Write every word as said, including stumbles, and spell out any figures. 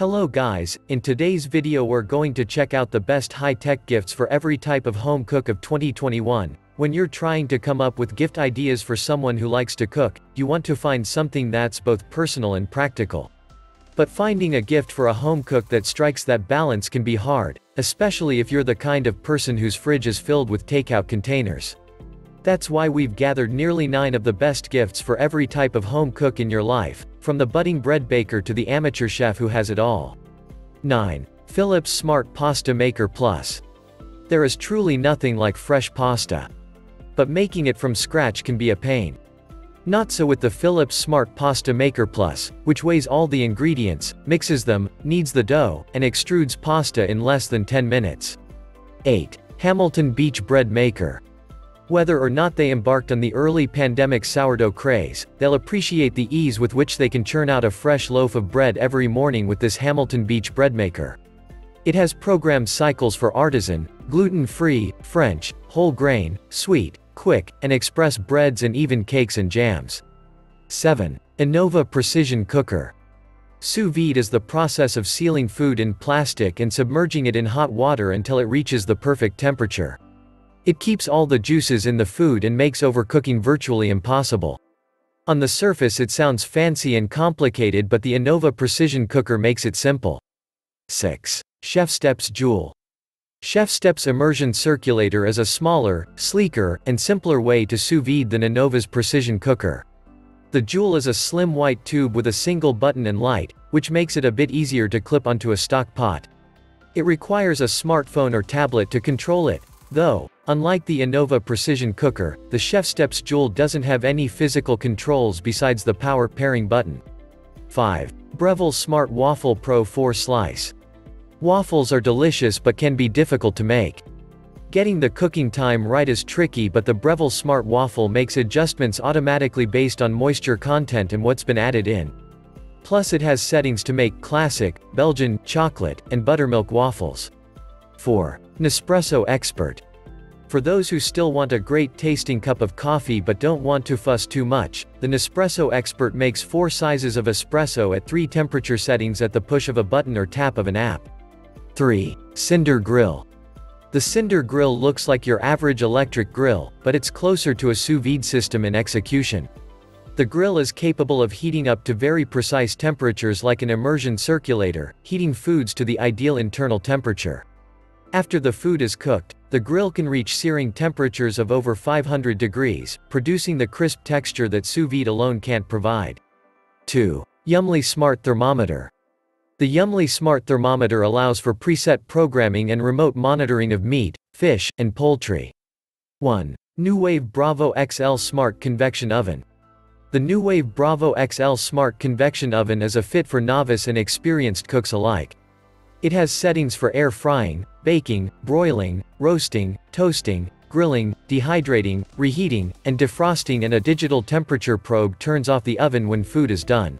Hello guys, in today's video we're going to check out the best high-tech gifts for every type of home cook of twenty twenty-one. When you're trying to come up with gift ideas for someone who likes to cook, you want to find something that's both personal and practical. But finding a gift for a home cook that strikes that balance can be hard, especially if you're the kind of person whose fridge is filled with takeout containers. That's why we've gathered nearly nine of the best gifts for every type of home cook in your life, from the budding bread baker to the amateur chef who has it all. nine. Philips Smart Pasta Maker Plus. There is truly nothing like fresh pasta. But making it from scratch can be a pain. Not so with the Philips Smart Pasta Maker Plus, which weighs all the ingredients, mixes them, kneads the dough, and extrudes pasta in less than ten minutes. eight. Hamilton Beach Bread Maker. Whether or not they embarked on the early pandemic sourdough craze, they'll appreciate the ease with which they can churn out a fresh loaf of bread every morning with this Hamilton Beach bread maker. It has programmed cycles for artisan, gluten-free, French, whole grain, sweet, quick, and express breads and even cakes and jams. seven. Anova Precision Cooker. Sous vide is the process of sealing food in plastic and submerging it in hot water until it reaches the perfect temperature. It keeps all the juices in the food and makes overcooking virtually impossible. On the surface it sounds fancy and complicated, but the Anova Precision Cooker makes it simple. six. ChefSteps Joule. ChefSteps Immersion Circulator is a smaller, sleeker, and simpler way to sous vide than Anova's Precision Cooker. The Joule is a slim white tube with a single button and light, which makes it a bit easier to clip onto a stock pot. It requires a smartphone or tablet to control it, though. Unlike the Anova Precision Cooker, the ChefSteps Joule doesn't have any physical controls besides the power pairing button. five. Breville Smart Waffle Pro four Slice. Waffles are delicious but can be difficult to make. Getting the cooking time right is tricky, but the Breville Smart Waffle makes adjustments automatically based on moisture content and what's been added in. Plus it has settings to make classic, Belgian, chocolate, and buttermilk waffles. four. Nespresso Expert. For those who still want a great tasting cup of coffee but don't want to fuss too much, the Nespresso Expert makes four sizes of espresso at three temperature settings at the push of a button or tap of an app. three. Cinder Grill. The Cinder Grill looks like your average electric grill, but it's closer to a sous vide system in execution. The grill is capable of heating up to very precise temperatures like an immersion circulator, heating foods to the ideal internal temperature. After the food is cooked, the grill can reach searing temperatures of over five hundred degrees, producing the crisp texture that sous vide alone can't provide. two. Yummly Smart Thermometer. The Yummly Smart Thermometer allows for preset programming and remote monitoring of meat, fish, and poultry. one. New Wave Bravo X L Smart Convection Oven. The New Wave Bravo X L Smart Convection Oven is a fit for novice and experienced cooks alike. It has settings for air frying, baking, broiling, roasting, toasting, grilling, dehydrating, reheating, and defrosting, and a digital temperature probe turns off the oven when food is done.